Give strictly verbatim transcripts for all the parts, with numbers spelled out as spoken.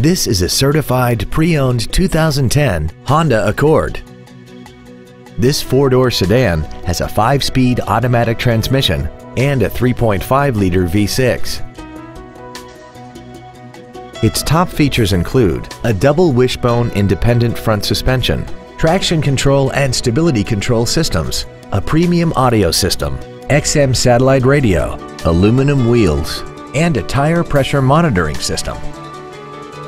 This is a certified pre-owned two thousand ten Honda Accord. This four-door sedan has a five-speed automatic transmission and a three point five liter V six. Its top features include a double wishbone independent front suspension, traction control and stability control systems, a premium audio system, X M satellite radio, aluminum wheels, and a tire pressure monitoring system.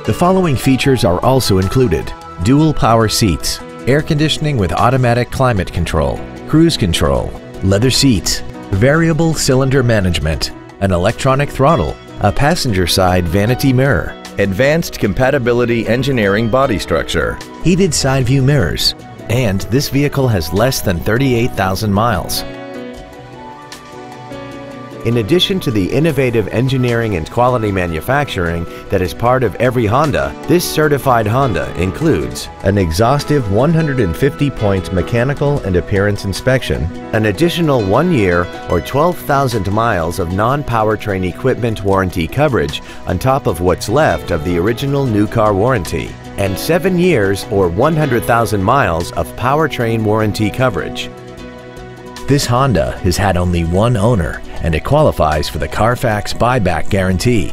The following features are also included: dual power seats, air conditioning with automatic climate control, cruise control, leather seats, variable cylinder management, an electronic throttle, a passenger side vanity mirror, advanced compatibility engineering body structure, heated side view mirrors, and this vehicle has less than thirty-eight thousand miles. In addition to the innovative engineering and quality manufacturing that is part of every Honda, this certified Honda includes an exhaustive one hundred fifty point mechanical and appearance inspection, an additional one year or twelve thousand miles of non-powertrain equipment warranty coverage on top of what's left of the original new car warranty, and seven years or one hundred thousand miles of powertrain warranty coverage. This Honda has had only one owner and it qualifies for the Carfax buyback guarantee.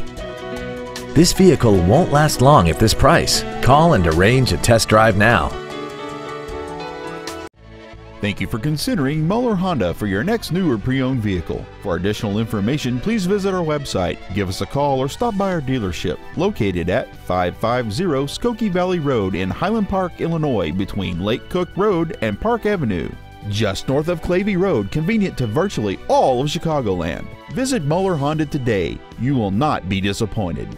This vehicle won't last long at this price. Call and arrange a test drive now. Thank you for considering Muller Honda for your next new or pre-owned vehicle. For additional information, please visit our website, give us a call, or stop by our dealership located at five five zero Skokie Valley Road in Highland Park, Illinois, between Lake Cook Road and Park Avenue. Just north of Clavey Road, convenient to virtually all of Chicagoland. Visit Muller Honda today. You will not be disappointed.